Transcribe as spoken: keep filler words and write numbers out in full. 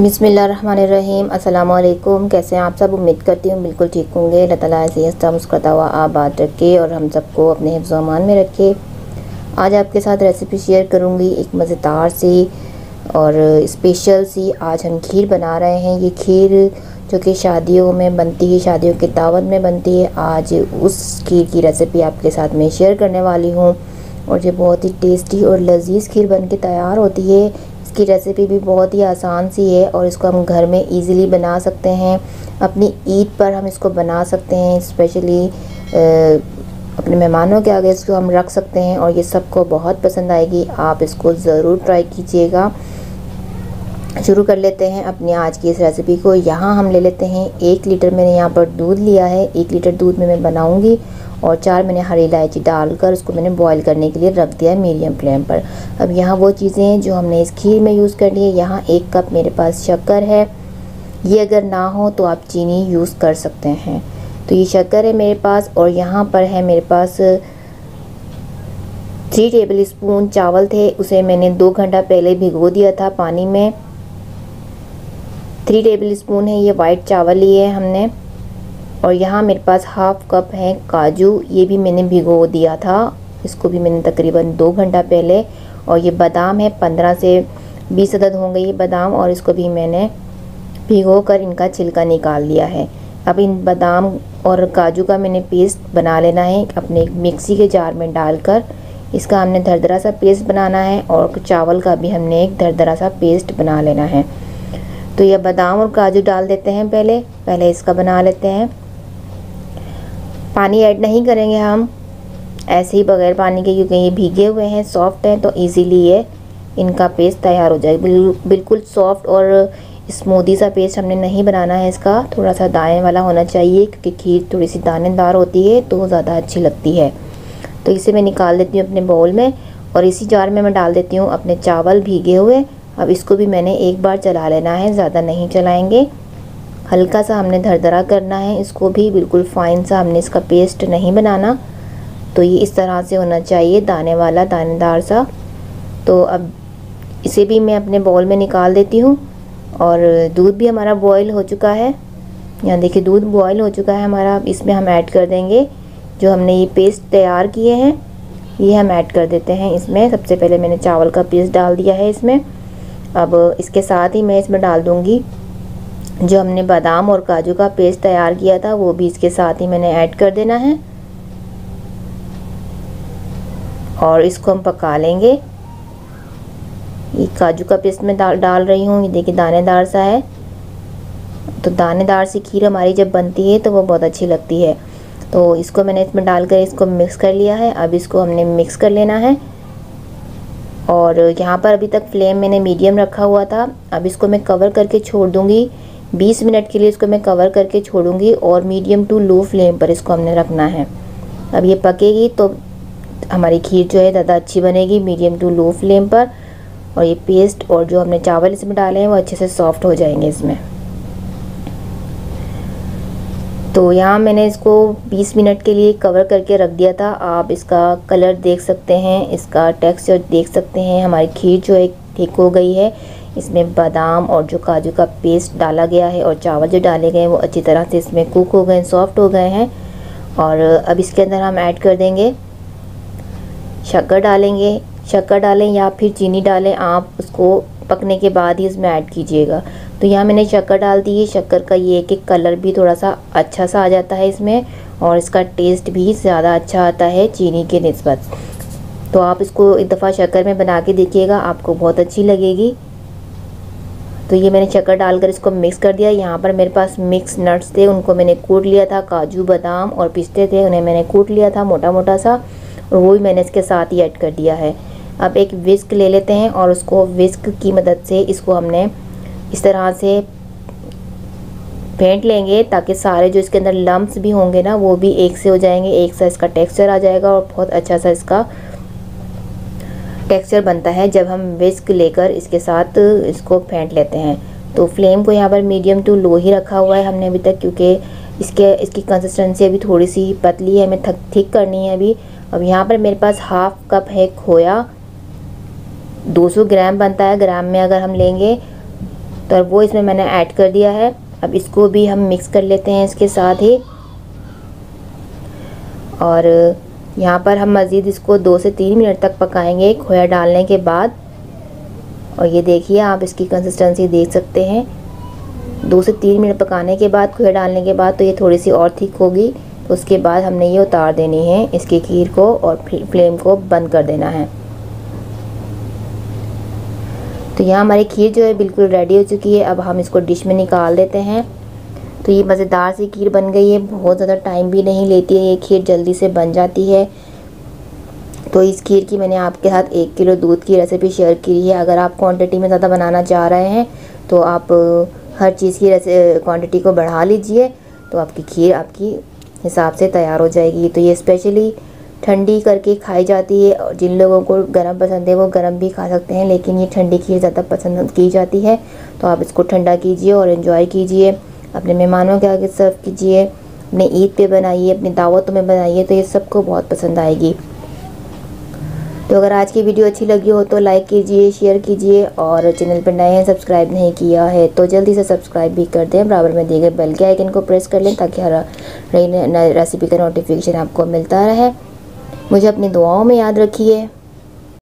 बिस्मिल्लाहिर्रहमानिर्रहीम। अस्सलामुअलैकुम। कैसे हैं आप सब? उम्मीद करती हूँ बिल्कुल ठीक होंगे। अल्लाह ताला ऐसे हंसता मुस्कुराता हुआ आबाद रखे और हम सबको अपने हिफ्ज़ अमान में रखे। आज आपके साथ रेसिपी शेयर करूँगी एक मज़ेदार सी और स्पेशल सी। आज हम खीर बना रहे हैं। ये खीर जो कि शादियों में बनती है, शादियों के दावत में बनती है, आज उस खीर की रेसिपी आपके साथ मैं शेयर करने वाली हूँ। और ये बहुत ही टेस्टी और लजीज खीर बन के तैयार होती है। इसकी रेसिपी भी बहुत ही आसान सी है और इसको हम घर में इजीली बना सकते हैं। अपनी ईद पर हम इसको बना सकते हैं, स्पेशली अपने मेहमानों के आगे इसको हम रख सकते हैं और ये सबको बहुत पसंद आएगी। आप इसको ज़रूर ट्राई कीजिएगा। शुरू कर लेते हैं अपनी आज की इस रेसिपी को। यहाँ हम ले लेते हैं एक लीटर, मैंने यहाँ पर दूध लिया है। एक लीटर दूध में मैं बनाऊँगी और चार मैंने हरी इलायची डालकर उसको मैंने बॉईल करने के लिए रख दिया है मीडियम फ्लेम पर। अब यहाँ वो चीज़ें हैं जो हमने इस खीर में यूज़ करनी है। यहाँ एक कप मेरे पास शक्कर है, ये अगर ना हो तो आप चीनी यूज़ कर सकते हैं। तो ये शक्कर है मेरे पास। और यहाँ पर है मेरे पास थ्री टेबल स्पून चावल थे, उसे मैंने दो घंटा पहले भिगो दिया था पानी में। थ्री टेबल स्पून है ये वाइट चावल लिए हमने। और यहाँ मेरे पास हाफ़ कप है काजू, ये भी मैंने भिगो दिया था, इसको भी मैंने तकरीबन दो घंटा पहले। और ये बादाम है, पंद्रह से बीस अदद होंगे ये बादाम, और इसको भी मैंने भिगो कर इनका छिलका निकाल लिया है। अब इन बादाम और काजू का मैंने पेस्ट बना लेना है। अपने मिक्सी के जार में डालकर इसका हमने दरदरा सा पेस्ट बनाना है और चावल का भी हमने एक दरदरा सा पेस्ट बना लेना है। तो यह बादाम और काजू डाल देते हैं, पहले पहले इसका बना लेते हैं। पानी ऐड नहीं करेंगे हम, ऐसे ही बगैर पानी के, क्योंकि ये भीगे हुए हैं, सॉफ़्ट हैं, तो इजीली ये इनका पेस्ट तैयार हो जाएगा। बिल, बिल्कुल सॉफ़्ट और स्मूदी सा पेस्ट हमने नहीं बनाना है इसका, थोड़ा सा दाने वाला होना चाहिए, क्योंकि खीर थोड़ी सी दानेदार होती है तो ज़्यादा अच्छी लगती है। तो इसे मैं निकाल देती हूँ अपने बाउल में और इसी जार में मैं डाल देती हूँ अपने चावल भीगे हुए। अब इसको भी मैंने एक बार चला लेना है, ज़्यादा नहीं चलाएँगे, हल्का सा हमने धरधरा करना है इसको भी, बिल्कुल फ़ाइन सा, हमने इसका पेस्ट नहीं बनाना। तो ये इस तरह से होना चाहिए, दाने वाला, दानेदार सा। तो अब इसे भी मैं अपने बाउल में निकाल देती हूँ। और दूध भी हमारा बॉयल हो चुका है, यहाँ देखिए दूध बॉयल हो चुका है हमारा। अब इसमें हम ऐड कर देंगे जो हमने ये पेस्ट तैयार किए हैं, ये हम ऐड कर देते हैं इसमें। सबसे पहले मैंने चावल का पेस्ट डाल दिया है इसमें। अब इसके साथ ही मैं इसमें डाल दूँगी जो हमने बादाम और काजू का पेस्ट तैयार किया था, वो भी इसके साथ ही मैंने ऐड कर देना है और इसको हम पका लेंगे। ये काजू का पेस्ट मैं डाल डाल रही हूँ, ये देखिए दानेदार सा है। तो दानेदार सी खीर हमारी जब बनती है तो वो बहुत अच्छी लगती है। तो इसको मैंने इसमें डालकर इसको मिक्स कर लिया है। अब इसको हमने मिक्स कर लेना है। और यहाँ पर अभी तक फ्लेम मैंने मीडियम रखा हुआ था। अब इसको मैं कवर करके छोड़ दूँगी बीस मिनट के लिए, इसको मैं कवर करके छोड़ूंगी और मीडियम टू लो फ्लेम पर इसको हमने रखना है। अब ये पकेगी तो हमारी खीर जो है ज़्यादा अच्छी बनेगी, मीडियम टू लो फ्लेम पर। और ये पेस्ट और जो हमने चावल इसमें डाले हैं वो अच्छे से सॉफ्ट हो जाएंगे इसमें। तो यहाँ मैंने इसको बीस मिनट के लिए कवर करके रख दिया था। आप इसका कलर देख सकते हैं, इसका टेक्स्चर देख सकते हैं। हमारी खीर जो है ठीक हो गई है। इसमें बादाम और जो काजू का पेस्ट डाला गया है और चावल जो डाले गए हैं वो अच्छी तरह से इसमें कुक हो गए, सॉफ़्ट हो गए हैं। और अब इसके अंदर हम ऐड कर देंगे शक्कर डालेंगे, शक्कर डालें या फिर चीनी डालें, आप उसको पकने के बाद ही इसमें ऐड कीजिएगा। तो यहाँ मैंने शक्कर डाल दी है। शक्कर का ये कि कलर भी थोड़ा सा अच्छा सा आ जाता है इसमें और इसका टेस्ट भी ज़्यादा अच्छा आता है चीनी के निस्बत। तो आप इसको एक दफ़ा शक्कर में बना के देखिएगा, आपको बहुत अच्छी लगेगी। तो ये मैंने शक्कर डालकर इसको मिक्स कर दिया। यहाँ पर मेरे पास मिक्स नट्स थे, उनको मैंने कूट लिया था, काजू बादाम और पिस्ते थे, उन्हें मैंने कूट लिया था मोटा मोटा सा, और वो भी मैंने इसके साथ ही ऐड कर दिया है। अब एक विस्क ले लेते हैं और उसको विस्क की मदद से इसको हमने इस तरह से फेंट लेंगे ताकि सारे जो इसके अंदर लम्ब्स भी होंगे ना वो भी एक से हो जाएंगे, एक सा इसका टेक्स्चर आ जाएगा और बहुत अच्छा सा इसका टेक्सचर बनता है जब हम विस्क लेकर इसके साथ इसको फेंट लेते हैं। तो फ्लेम को यहाँ पर मीडियम टू लो ही रखा हुआ है हमने अभी तक, क्योंकि इसके इसकी कंसिस्टेंसी अभी थोड़ी सी पतली है, हमें थक थिक करनी है अभी। अब यहाँ पर मेरे पास हाफ कप है खोया, दो सौ ग्राम बनता है, ग्राम में अगर हम लेंगे तो वो इसमें मैंने ऐड कर दिया है। अब इसको भी हम मिक्स कर लेते हैं इसके साथ ही, और यहाँ पर हम मज़ीद इसको दो से तीन मिनट तक पकाएंगे खोया डालने के बाद। और ये देखिए आप इसकी कंसिस्टेंसी देख सकते हैं। दो से तीन मिनट पकाने के बाद, खोया डालने के बाद, तो ये थोड़ी सी और थिक होगी। तो उसके बाद हमने ये उतार देनी है इसकी खीर को और फ्लेम को बंद कर देना है। तो यहाँ हमारी खीर जो है बिल्कुल रेडी हो चुकी है। अब हम इसको डिश में निकाल देते हैं। तो ये मज़ेदार सी खीर बन गई है, बहुत ज़्यादा टाइम भी नहीं लेती है, ये खीर जल्दी से बन जाती है। तो इस खीर की मैंने आपके साथ एक किलो दूध की रेसिपी शेयर की है। अगर आप क्वांटिटी में ज़्यादा बनाना चाह रहे हैं तो आप हर चीज़ की क्वांटिटी को बढ़ा लीजिए, तो आपकी खीर आपकी हिसाब से तैयार हो जाएगी। तो ये स्पेशली ठंडी करके खाई जाती है, और जिन लोगों को गर्म पसंद है वो गर्म भी खा सकते हैं, लेकिन ये ठंडी खीर ज़्यादा पसंद की जाती है। तो आप इसको ठंडा कीजिए और एंजॉय कीजिए, अपने मेहमानों के आगे सर्व कीजिए, अपने ईद पे बनाइए, अपनी दावतों में बनाइए, तो ये सबको बहुत पसंद आएगी। तो अगर आज की वीडियो अच्छी लगी हो तो लाइक कीजिए, शेयर कीजिए, और चैनल पर नए हैं, सब्सक्राइब नहीं किया है तो जल्दी से सब्सक्राइब भी कर दें। बराबर में दिए गए बेल के आइकन को प्रेस कर लें ताकि हर नई रेसिपी का नोटिफिकेशन आपको मिलता रहे। मुझे अपनी दुआओं में याद रखिए।